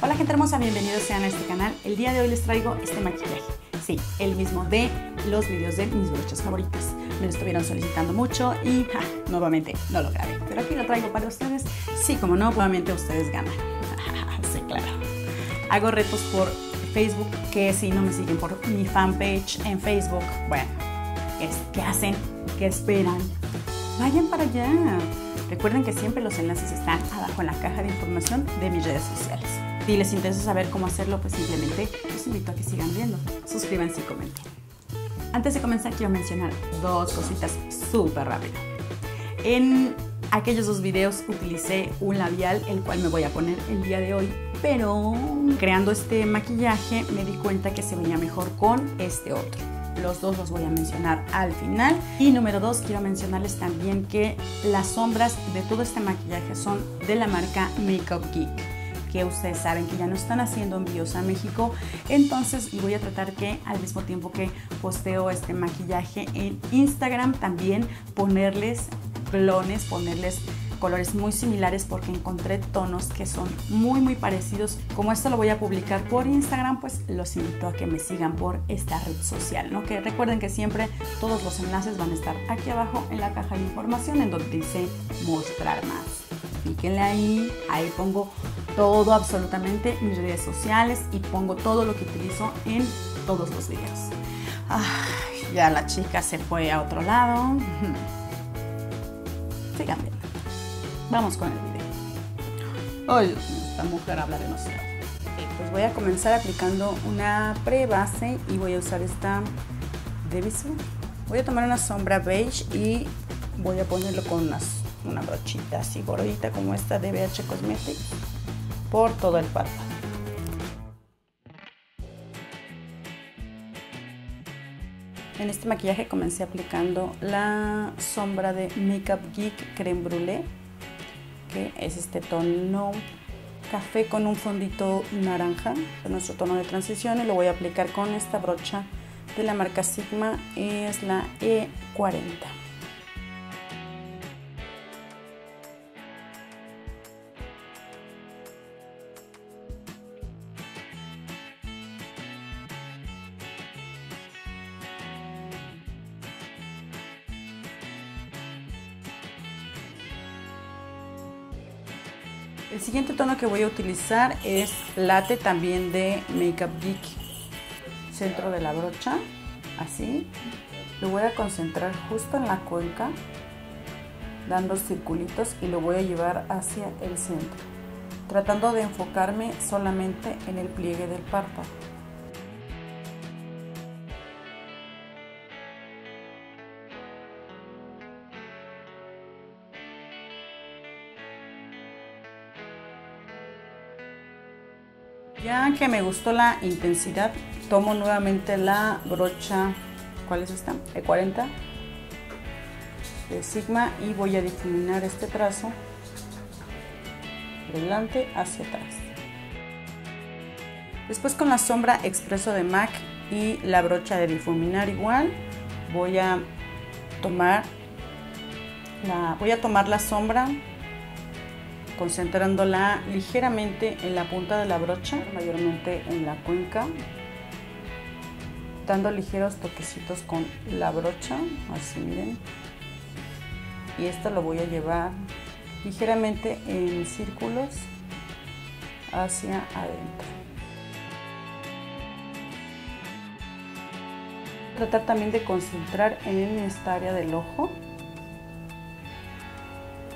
Hola gente hermosa, bienvenidos sean a este canal. El día de hoy les traigo este maquillaje. Sí, el mismo de los videos de mis brochas favoritas. Me lo estuvieron solicitando mucho y ja, nuevamente no lo grabé. Pero aquí lo traigo para ustedes. Sí, como no, nuevamente ustedes ganan. Sí, claro. Hago retos por Facebook, que si no me siguen por mi fanpage en Facebook, bueno, ¿qué hacen? ¿Qué esperan? Vayan para allá. Recuerden que siempre los enlaces están abajo en la caja de información de mis redes sociales. Si les interesa saber cómo hacerlo, pues simplemente los invito a que sigan viendo. Suscríbanse y comenten. Antes de comenzar, quiero mencionar dos cositas súper rápido. En aquellos dos videos utilicé un labial, el cual me voy a poner el día de hoy, pero creando este maquillaje me di cuenta que se veía mejor con este otro. Los dos los voy a mencionar al final. Y número dos, quiero mencionarles también que las sombras de todo este maquillaje son de la marca Makeup Geek, que ustedes saben que ya no están haciendo envíos a México. Entonces voy a tratar que al mismo tiempo que posteo este maquillaje en Instagram, también ponerles clones, ponerles colores muy similares, porque encontré tonos que son muy muy parecidos. Como esto lo voy a publicar por Instagram, pues los invito a que me sigan por esta red social, ¿no? Que recuerden que siempre todos los enlaces van a estar aquí abajo en la caja de información, en donde dice mostrar más. Píquenle ahí, ahí pongo todo, absolutamente mis redes sociales, y pongo todo lo que utilizo en todos los videos. Ay, ya la chica se fue a otro lado. Sigan viendo. Vamos con el video. Ay, Dios mío, esta mujer habla demasiado. Pues voy a comenzar aplicando una pre-base y voy a usar esta de Bissú. Voy a tomar una sombra beige y voy a ponerlo con una brochita así gordita como esta de BH Cosmetics por todo el párpado. En este maquillaje comencé aplicando la sombra de Makeup Geek Creme Brûlée, que es este tono café con un fondito naranja, nuestro tono de transición, y lo voy a aplicar con esta brocha de la marca Sigma, es la E40. El siguiente tono que voy a utilizar es Latte, también de Makeup Geek. Centro de la brocha, así. Lo voy a concentrar justo en la cuenca, dando circulitos, y lo voy a llevar hacia el centro, tratando de enfocarme solamente en el pliegue del párpado. Ya que me gustó la intensidad, tomo nuevamente la brocha, ¿cuál es esta? E40 de Sigma, y voy a difuminar este trazo de delante hacia atrás. Después, con la sombra expreso de MAC y la brocha de difuminar igual, voy a tomar la sombra, concentrándola ligeramente en la punta de la brocha, mayormente en la cuenca, dando ligeros toquecitos con la brocha, así miren, y esta lo voy a llevar ligeramente en círculos hacia adentro. Tratar también de concentrar en esta área del ojo,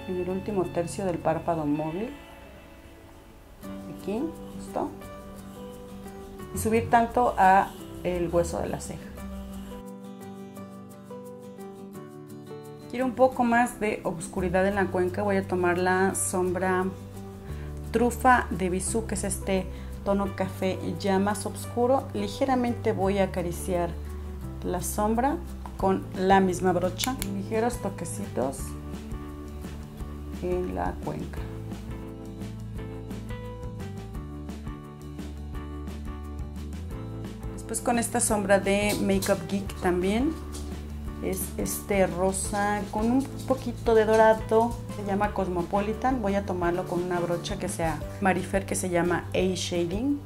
en el último tercio del párpado móvil, aquí, justo, y subir tanto a el hueso de la ceja. Quiero un poco más de oscuridad en la cuenca, voy a tomar la sombra trufa de Bissú, que es este tono café ya más oscuro. Ligeramente voy a acariciar la sombra con la misma brocha, ligeros toquecitos en la cuenca. Después, con esta sombra de Makeup Geek también, es este rosa con un poquito de dorado, se llama Cosmopolitan. Voy a tomarlo con una brocha que sea Marifer, que se llama A Shading,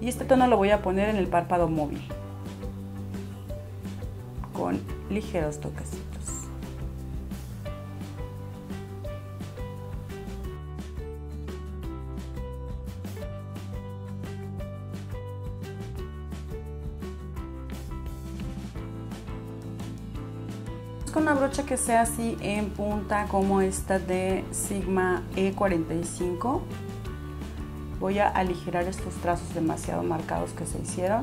y este tono lo voy a poner en el párpado móvil con ligeros toquecitos. Con una brocha que sea así en punta como esta de Sigma E45, voy a aligerar estos trazos demasiado marcados que se hicieron.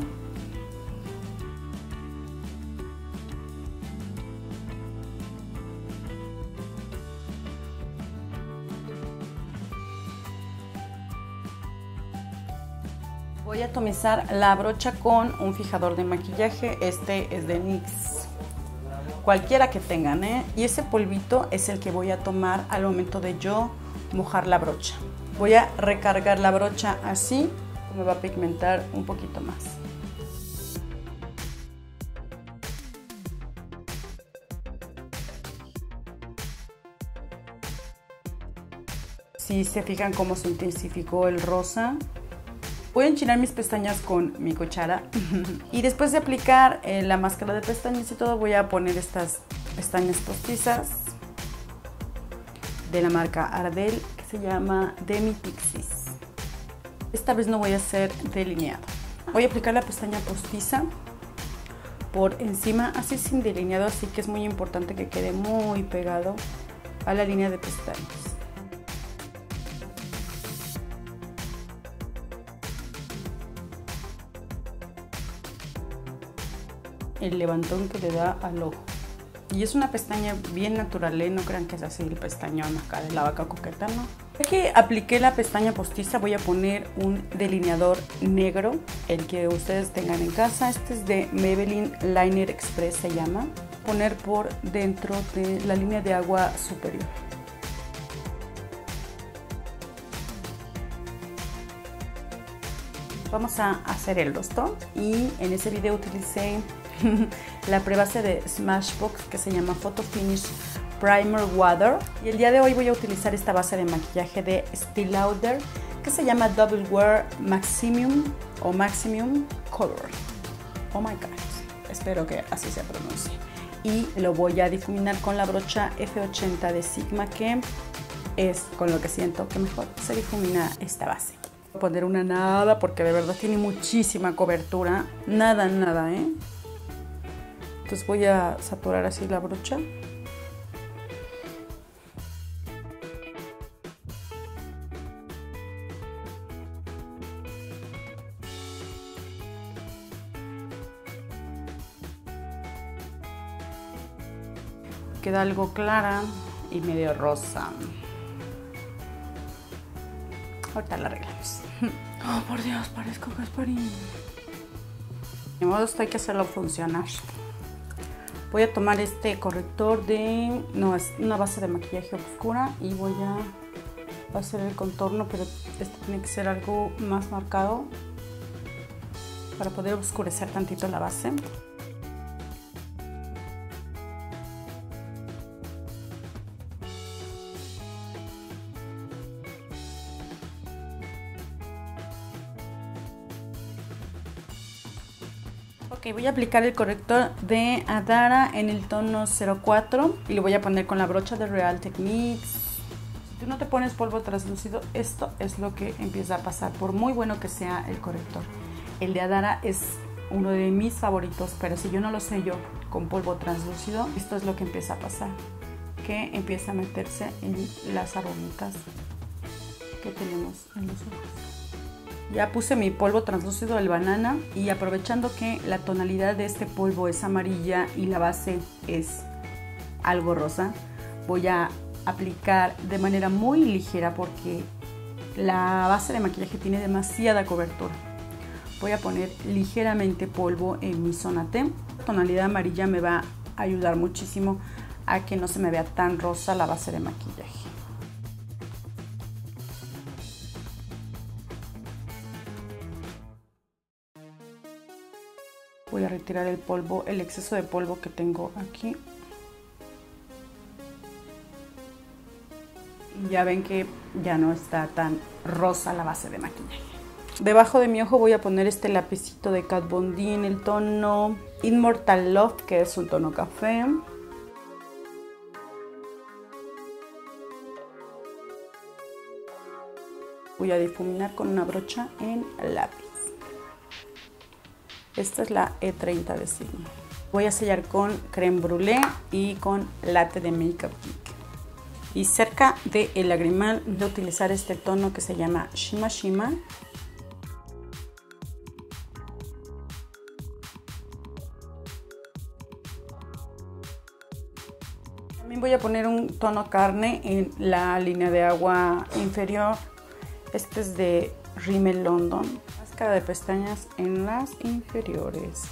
Voy a atomizar la brocha con un fijador de maquillaje, este es de NYX. Cualquiera que tengan, ¿eh? Y ese polvito es el que voy a tomar al momento de yo mojar la brocha. Voy a recargar la brocha así, me va a pigmentar un poquito más. Si se fijan cómo se intensificó el rosa. Voy a enchinar mis pestañas con mi cuchara y después de aplicar la máscara de pestañas y todo, voy a poner estas pestañas postizas de la marca Ardell, que se llama Demi Pixies. Esta vez no voy a hacer delineado. Voy a aplicar la pestaña postiza por encima, así sin delineado, así que es muy importante que quede muy pegado a la línea de pestañas. El levantón que le da al ojo, y es una pestaña bien natural, ¿eh? No crean que es así el pestañón acá de la vaca coqueta, ¿no? Ya que apliqué la pestaña postiza, voy a poner un delineador negro, el que ustedes tengan en casa. Este es de Maybelline Liner Express, se llama. Poner por dentro de la línea de agua superior. Vamos a hacer el rostro, y en ese video utilicé la prebase de Smashbox que se llama Photo Finish Primer Water, y el día de hoy voy a utilizar esta base de maquillaje de Estée Lauder que se llama Double Wear Maximum o Maximum Color. Oh my god, espero que así se pronuncie. Y lo voy a difuminar con la brocha F80 de Sigma, que es con lo que siento que mejor se difumina esta base. Voy a poner una nada porque de verdad tiene muchísima cobertura, nada, ¿eh? Entonces voy a saturar así la brocha. Queda algo clara y medio rosa. Ahorita la arreglamos. Oh, por Dios, parezco Gasparín. De modo, esto hay que hacerlo funcionar. Voy a tomar este corrector de... no, es una base de maquillaje oscura, y voy a hacer el contorno, pero este tiene que ser algo más marcado para poder oscurecer tantito la base. Ok, voy a aplicar el corrector de Adara en el tono 04 y lo voy a poner con la brocha de Real Techniques. Si tú no te pones polvo translúcido, esto es lo que empieza a pasar, por muy bueno que sea el corrector. El de Adara es uno de mis favoritos, pero si yo no lo sello con polvo translúcido, esto es lo que empieza a pasar, que empieza a meterse en las arruguitas que tenemos en los ojos. Ya puse mi polvo translúcido, el banana, y aprovechando que la tonalidad de este polvo es amarilla y la base es algo rosa, voy a aplicar de manera muy ligera porque la base de maquillaje tiene demasiada cobertura. Voy a poner ligeramente polvo en mi zona T. La tonalidad amarilla me va a ayudar muchísimo a que no se me vea tan rosa la base de maquillaje. Voy a retirar el polvo, el exceso de polvo que tengo aquí. Y ya ven que ya no está tan rosa la base de maquillaje. Debajo de mi ojo voy a poner este lapicito de Kat Von D en el tono Immortal Love, que es un tono café. Voy a difuminar con una brocha en lápiz. Esta es la E30 de Sigma. Voy a sellar con creme brûlée y con latte de Makeup Geek. Y cerca del lagrimal voy a utilizar este tono que se llama Shima Shima. También voy a poner un tono carne en la línea de agua inferior. Este es de Rimmel London. Máscara de pestañas en las inferiores.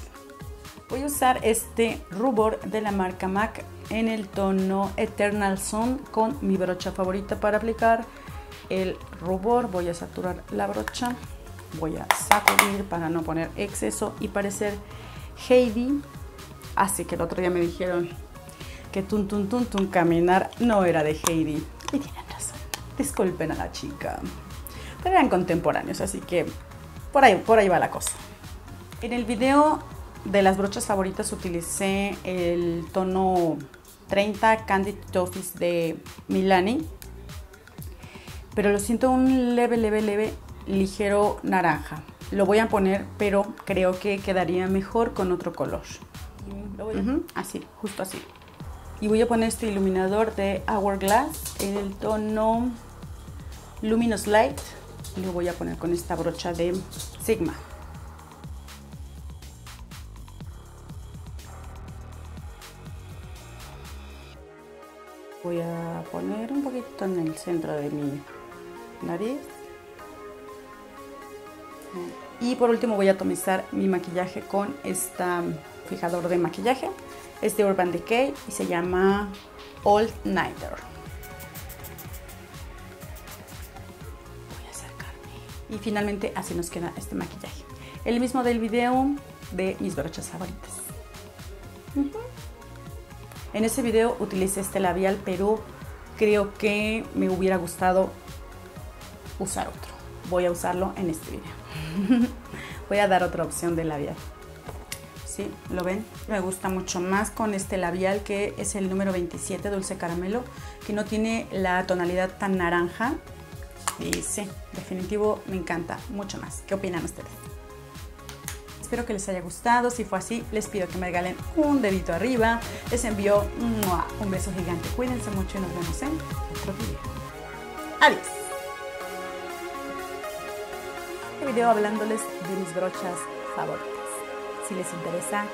Voy a usar este rubor de la marca MAC en el tono Eternal Sun con mi brocha favorita para aplicar el rubor. Voy a saturar la brocha. Voy a sacudir para no poner exceso y parecer Heidi. Así que el otro día me dijeron que tun tun tun tun caminar no era de Heidi. Y tienen razón. Disculpen a la chica. Pero eran contemporáneos, así que por ahí va la cosa. En el video de las brochas favoritas utilicé el tono 30 Candy Toffees de Milani. Pero lo siento un ligero naranja. Lo voy a poner, pero creo que quedaría mejor con otro color. Así, justo así. Y voy a poner este iluminador de Hourglass en el tono Luminous Light. Lo voy a poner con esta brocha de Sigma. Voy a poner un poquito en el centro de mi nariz. Y por último voy a atomizar mi maquillaje con este fijador de maquillaje. Es de Urban Decay y se llama All Nighter. Y finalmente así nos queda este maquillaje. El mismo del video de mis brochas favoritas. En ese video utilicé este labial, pero creo que me hubiera gustado usar otro. Voy a usarlo en este video. Voy a dar otra opción de labial. ¿Sí? ¿Lo ven? Me gusta mucho más con este labial, que es el número 27, Dulce Caramelo, que no tiene la tonalidad tan naranja. Y sí, definitivo, me encanta mucho más. ¿Qué opinan ustedes? Espero que les haya gustado. Si fue así, les pido que me regalen un dedito arriba. Les envío un beso gigante. Cuídense mucho y nos vemos en otro video. Adiós. Este video hablándoles de mis brochas favoritas. Si les interesa,